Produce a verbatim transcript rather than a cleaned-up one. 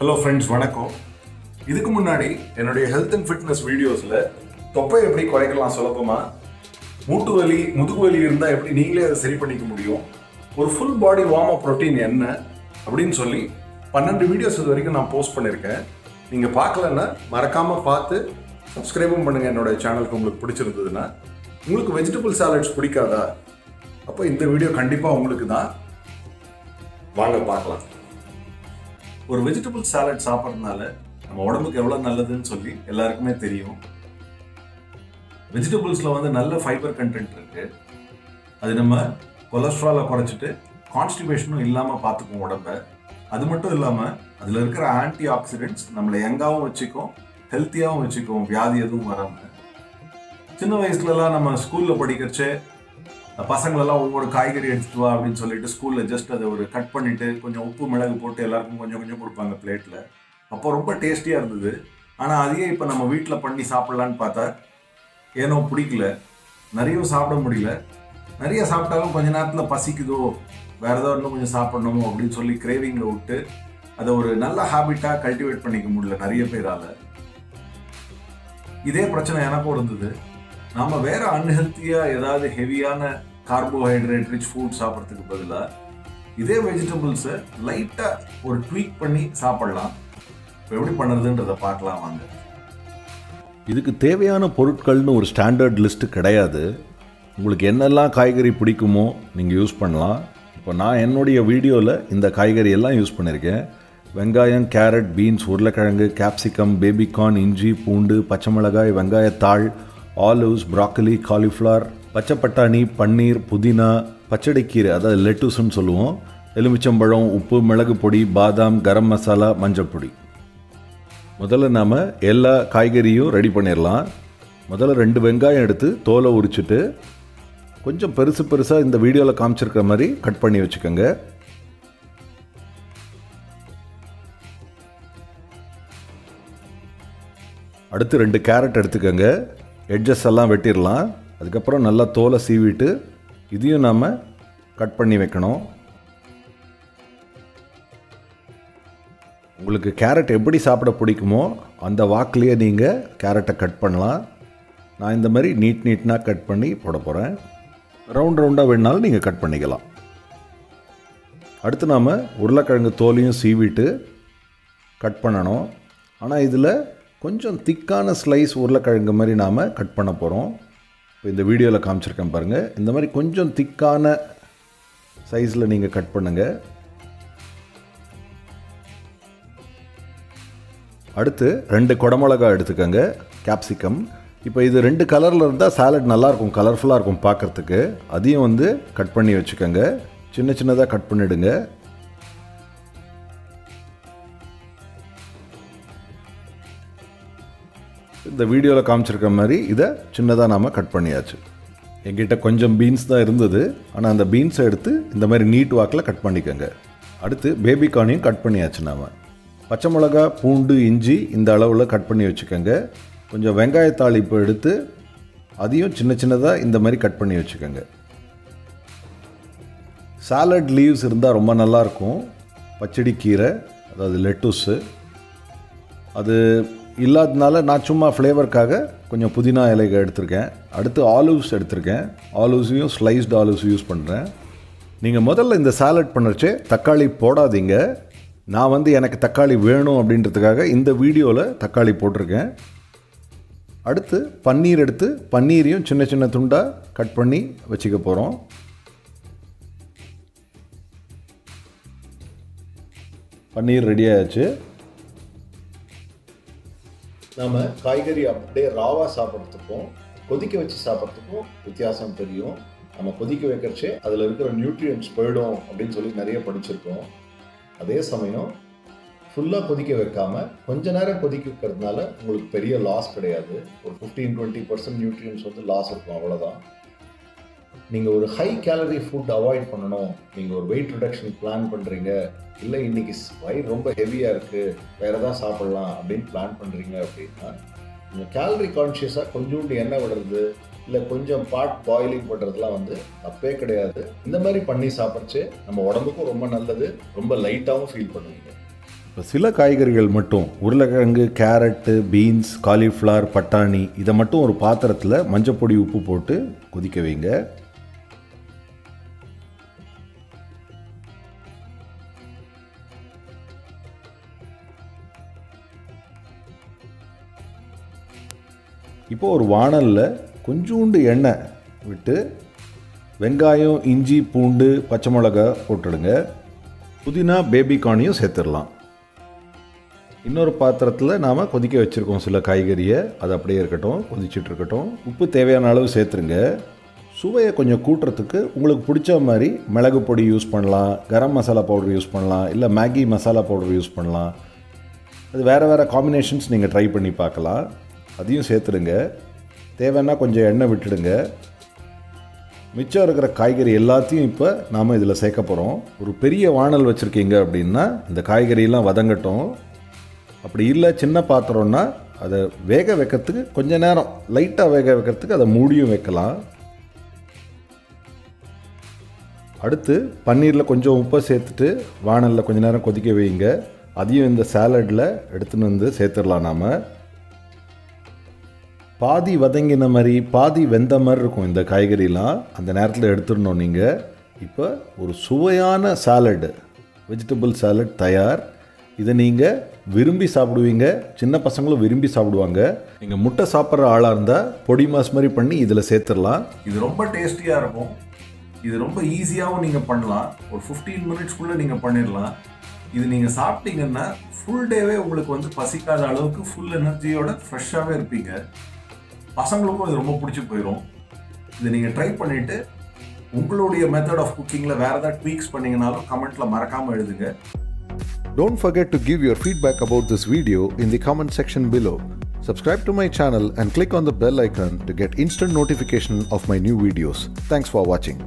Hello friends, vanakkam. இதுக்கு முன்னாடி என்னோட ஹெல்த் அண்ட் ஃபிட்னஸ் வீடியோஸ்ல தொப்பை எப்படி குறைக்கலாம் சொல்லப்பமா, மூட்டு வலி முதுகு வலி இருந்தா எப்படி நீங்களே அதை சரி பண்ணிக்க முடியும், ஒரு full body warm up protein என்ன அப்படினு சொல்லி பன்னிரண்டு வீடியோஸ் இது வரைக்கும் நான் போஸ்ட் பண்ணிருக்கேன். நீங்க பார்க்கலனா மறக்காம பார்த்து சப்ஸ்கிரைபும் பண்ணுங்க. என்னோட சேனலுக்கு உங்களுக்கு பிடிச்சிருந்ததுனா, உங்களுக்கு வெஜிடபிள் சாலட்ஸ் பிடிக்காதா, அப்ப இந்த வீடியோ கண்டிப்பா உங்களுக்கு தான். வாங்க பார்க்கலாம். और वेजिटेबल सैलड சாப்பிறதுனால நம்ம உடம்புக்கு எவ்வளவு நல்லதுன்னு சொல்லி எல்லாருக்குமே தெரியும். வெஜிடபிள்ஸ்ல வந்து நல்ல ஃபைபர் கண்டென்ட் இருக்கு. அது நம்ம கொலஸ்ட்ராலை குறைச்சிட்டு கான்ஸ்டிபேஷனும் இல்லாம பாத்துக்கும் உடம்ப. அது மட்டும் இல்லாம அதுல இருக்கிற ஆன்டி ஆக்சிடென்ட்ஸ் நம்மளை யங்காவும் வச்சுக்கும், ஹெல்த்தியாவும் வச்சுக்கும், வியாதி எதுவும் வராம. சின்ன வயசுல எல்லாம் நம்ம ஸ்கூல்ல படிக்கிறச்சே பசங்களெல்லாம் ஒவ்வொரு காய்கறி எடுத்துட்டு வா அப்படின்னு சொல்லிட்டு ஸ்கூலில் ஜஸ்ட் அதை ஒரு கட் பண்ணிவிட்டு கொஞ்சம் உப்பு மிளகு போட்டு எல்லாருக்கும் கொஞ்சம் கொஞ்சம் கொடுப்பாங்க பிளேட்டில். அப்போ ரொம்ப டேஸ்டியாக இருந்தது. ஆனால் அதையே இப்போ நம்ம வீட்டில் பண்ணி சாப்பிட்லான்னு பார்த்தா ஏனோ பிடிக்கல, நிறைய சாப்பிட முடியல. நிறைய சாப்பிட்டாலும் கொஞ்ச நேரத்தில் பசிக்குதோ, வேறு ஏதாவது இன்னும் கொஞ்சம் சாப்பிடணுமோ அப்படின்னு சொல்லி கிரேவிங்கில் விட்டு அதை ஒரு நல்ல ஹேபிட்டாக கல்டிவேட் பண்ணிக்க முடியல நிறைய பேரால். இதே பிரச்சனை எனக்கும் இருந்தது. நாம் வேறு அன்ஹெல்த்தியாக ஏதாவது ஹெவியான கார்போஹைட்ரேட் ரிச் ஃபுட் சாப்பிட்றதுக்கு பதிலாக இதே வெஜிடபிள்ஸை லைட்டாக ஒரு ட்வீக் பண்ணி சாப்பிட்லாம். இப்போ எப்படி பண்ணுறதுன்றதை பார்க்கலாம் வாங்க. இதுக்கு தேவையான பொருட்கள்னு ஒரு ஸ்டாண்டர்ட் லிஸ்ட்டு கிடையாது. உங்களுக்கு என்னெல்லாம் காய்கறி பிடிக்குமோ நீங்கள் யூஸ் பண்ணலாம். இப்போ நான் என்னுடைய வீடியோவில் இந்த காய்கறியெல்லாம் யூஸ் பண்ணியிருக்கேன். வெங்காயம், கேரட், பீன்ஸ், உருளைக்கிழங்கு, கேப்சிகம், பேபிகார்ன், இஞ்சி, பூண்டு, பச்சை மிளகாய், வெங்காயத்தாள், ஆலிவ்ஸ், ப்ராக்கலி, காலிஃப்ளவர், பச்சை பட்டாணி, பன்னீர், புதினா, பச்சடிக்கீரை அதாவது லெட்டூஸ்ன்னு சொல்லுவோம், எலுமிச்சம்பழம், உப்பு, மிளகு பொடி, பாதாம், கரம் மசாலா, மஞ்சள் பொடி. முதல்ல நாம் எல்லா காய்கறியும் ரெடி பண்ணிடலாம். முதல்ல ரெண்டு வெங்காயம் எடுத்து தோலை உரிச்சிட்டு கொஞ்சம் பெருசு பெருசாக இந்த வீடியோவில் காமிச்சிருக்கிற மாதிரி கட் பண்ணி வச்சுக்கோங்க. அடுத்து ரெண்டு கேரட் எடுத்துக்கோங்க, எட்ஜஸ் எல்லாம் வெட்டிடலாம். அதுக்கப்புறம் நல்லா தோலை சீவிட்டு இதையும் நாம் கட் பண்ணி வைக்கணும். உங்களுக்கு கேரட் எப்படி சாப்பிட பிடிக்குமோ அந்த வாக்கிலேயே நீங்கள் கேரட்டை கட் பண்ணலாம். நான் இந்த மாதிரி நீட் நீட்னாக கட் பண்ணி போட போகிறேன். ரவுண்ட் ரவுண்டாக வேணாலும் நீங்கள் கட் பண்ணிக்கலாம். அடுத்து நாம் உருளைக்கிழங்கு தோலையும் சீவிட்டு கட் பண்ணணும். ஆனால் இதில் கொஞ்சம் திக்கான ஸ்லைஸ் உருளைக்கிழங்கு மாதிரி நாம் கட் பண்ண போகிறோம். இப்போ இந்த வீடியோவில் காமிச்சிருக்கேன் பாருங்கள், இந்த மாதிரி கொஞ்சம் திக்கான சைஸில் நீங்கள் கட் பண்ணுங்கள். அடுத்து ரெண்டு குடமிளகா எடுத்துக்கோங்க, கேப்சிகம். இப்போ இது ரெண்டு கலரில் இருந்தால் சாலட் நல்லாயிருக்கும், கலர்ஃபுல்லாக இருக்கும் பார்க்குறதுக்கு. அதையும் வந்து கட் பண்ணி வச்சுக்கோங்க, சின்ன சின்னதாக கட் பண்ணிவிடுங்க. இந்த வீடியோவில் காமிச்சிருக்க மாதிரி இதை சின்னதாக நாம் கட் பண்ணியாச்சு. எங்கிட்ட கொஞ்சம் பீன்ஸ் தான் இருந்தது, ஆனால் அந்த பீன்ஸை எடுத்து இந்த மாதிரி நீட் வாக்கில் கட் பண்ணிக்கோங்க. அடுத்து பேபிகார்னையும் கட் பண்ணியாச்சு நாம். பச்சை மிளகா, பூண்டு, இஞ்சி இந்த அளவில் கட் பண்ணி வச்சுக்கோங்க. கொஞ்சம் வெங்காயத்தாளிப்பு எடுத்து அதையும் சின்ன சின்னதாக இந்த மாதிரி கட் பண்ணி வச்சுக்கோங்க. சாலட் லீவ்ஸ் இருந்தால் ரொம்ப நல்லாயிருக்கும், பச்சடி கீரை அதாவது லெட்டூஸு. அது இல்லாததுனால நான் சும்மா ஃப்ளேவருக்காக கொஞ்சம் புதினா இலைகள் எடுத்திருக்கேன். அடுத்து ஆலிவ்ஸ் எடுத்திருக்கேன், ஆலிவ்ஸையும் ஸ்லைஸ்டு ஆலிவ்ஸ் யூஸ் பண்ணுறேன். நீங்கள் முதல்ல இந்த சாலட் பண்ணுறச்சே தக்காளி போடாதீங்க. நான் வந்து எனக்கு தக்காளி வேணும் அப்படின்றதுக்காக இந்த வீடியோவில் தக்காளி போட்டிருக்கேன். அடுத்து பன்னீர் எடுத்து பன்னீரையும் சின்ன சின்ன துண்டாக கட் பண்ணி வச்சுக்க போகிறோம். பன்னீர் ரெடி ஆகிடுச்சு. நாம் காய்கறி அப்படியே ராவாக சாப்பிட்றதுக்கும் கொதிக்க வச்சு சாப்பிட்றதுக்கும் வித்தியாசம் தெரியும். நம்ம கொதிக்க வைக்கிறச்சே அதில் இருக்கிற நியூட்ரியன்ட்ஸ் போயிடும் அப்படின்னு சொல்லி நிறைய படிச்சிருக்கோம். அதே சமயம் ஃபுல்லாக கொதிக்க வைக்காமல் கொஞ்ச நேரம் கொதிக்க வைக்கிறதுனால உங்களுக்கு பெரிய லாஸ் கிடையாது. ஒரு ஃபிஃப்டீன் டுவெண்ட்டி பர்சன்ட் நியூட்ரியன்ஸ் வந்து லாஸ் இருக்கும், அவ்வளோதான். நீங்கள் ஒரு ஹை கேலரி ஃபுட் அவாய்ட் பண்ணணும், நீங்கள் ஒரு வெயிட் ரிடக்ஷன் பிளான் பண்ணுறீங்க, இல்லை இன்றைக்கி வயிறு ரொம்ப ஹெவியாக இருக்குது வேறு எதாவது சாப்பிட்லாம் அப்படின்னு பிளான் பண்ணுறீங்க அப்படின்னா, நீங்கள் கேலரி கான்ஷியஸாக கொஞ்சோண்டு எண்ணெய் விடுறது இல்லை கொஞ்சம் பாட் பாயிலிங் பண்ணுறதுலாம் வந்து தப்பே கிடையாது. இந்த மாதிரி பண்ணி சாப்பிட்ச்சு நம்ம உடம்புக்கும் ரொம்ப நல்லது, ரொம்ப லைட்டாகவும் ஃபீல் பண்ணுவீங்க. இப்போ சில காய்கறிகள் மட்டும் உருளைக்கிழங்கு கேரட்டு பீன்ஸ் காலிஃப்ளவர் பட்டாணி இதை மட்டும் ஒரு பாத்திரத்தில் மஞ்சள் பொடி உப்பு போட்டு கொதிக்க வைங்க. இப்போ ஒரு வாணலில் கொஞ்சோண்டு எண்ணெய் விட்டு வெங்காயம் இஞ்சி பூண்டு பச்சை மிளகாய் போட்டுடுங்க. புதினா பேபிகார்னையும் சேர்த்துடலாம். இன்னொரு பாத்திரத்தில் நாம் கொதிக்க வச்சுருக்கோம் சில காய்கறியை, அது அப்படியே இருக்கட்டும், கொதிச்சுட்டு இருக்கட்டும். உப்பு தேவையான அளவு சேர்த்துருங்க. சுவையை கொஞ்சம் கூட்டுறதுக்கு உங்களுக்கு பிடிச்ச மாதிரி மிளகு பொடி யூஸ் பண்ணலாம், கரம் மசாலா பவுடர் யூஸ் பண்ணலாம், இல்லை மேகி மசாலா பவுடர் யூஸ் பண்ணலாம். அது வேறு வேறு காம்பினேஷன்ஸ் நீங்கள் ட்ரை பண்ணி பார்க்கலாம். அதையும் சேர்த்துடுங்க. தேவைன்னா கொஞ்சம் எண்ணெய் விட்டுடுங்க. மிச்சம் இருக்கிற காய்கறி எல்லாத்தையும் இப்போ நாம் இதில் சேர்க்க போகிறோம். ஒரு பெரிய வாணல் வச்சுருக்கீங்க அப்படின்னா இந்த காய்கறியெல்லாம் வதங்கட்டும். அப்படி இல்லை சின்ன பாத்திரம்னா அதை வேக வைக்கிறதுக்கு கொஞ்சம் நேரம் லைட்டாக வேக வைக்கிறதுக்கு அதை மூடியும் வைக்கலாம். அடுத்து பன்னீரில் கொஞ்சம் உப்பை சேர்த்துட்டு வாணலில் கொஞ்சம் நேரம் கொதிக்க வைங்க. அதையும் இந்த சாலடில் எடுத்துன்னு வந்து சேர்த்துடலாம். நாம் பாதி வதங்கின மாதிரி பாதி வெந்த மாதிரி இருக்கும் இந்த காய்கறிலாம், அந்த நேரத்தில் எடுத்துடணும். நீங்கள் இப்போ ஒரு சுவையான சாலடு, வெஜிடபிள் சாலட் தயார். இதை நீங்கள் விரும்பி சாப்பிடுவீங்க, சின்ன பசங்களும் விரும்பி சாப்பிடுவாங்க. நீங்கள் முட்டை சாப்பிட்ற ஆளாக இருந்தால் பொடி மாஸ் மாதிரி பண்ணி இதில் சேர்த்துடலாம். இது ரொம்ப டேஸ்டியாக இருக்கும். இது ரொம்ப ஈஸியாகவும் நீங்கள் பண்ணலாம். ஒரு ஃபிஃப்டீன் மினிட்ஸ்க்குள்ளே நீங்கள் பண்ணிடலாம். இது நீங்கள் சாப்பிட்டீங்கன்னா ஃபுல் டேவே உங்களுக்கு வந்து பசிக்காத அளவுக்கு ஃபுல் எனர்ஜியோட ஃப்ரெஷ்ஷாகவே இருப்பீங்க. பசங்களுக்கும் இது ரொம்ப பிடிச்சி போயிடும். இதை நீங்கள் ட்ரை பண்ணிவிட்டு உங்களுடைய மெத்தட் ஆஃப் குக்கிங்கில் வேறு ஏதாவது ட்வீக்ஸ் பண்ணிங்கனாலும் கமெண்ட்டில் மறக்காமல் எழுதுங்க. Don't forget to give your feedback about this video in the comment section below. Subscribe to my channel and click on the bell icon to get instant notification of my new videos. Thanks for watching.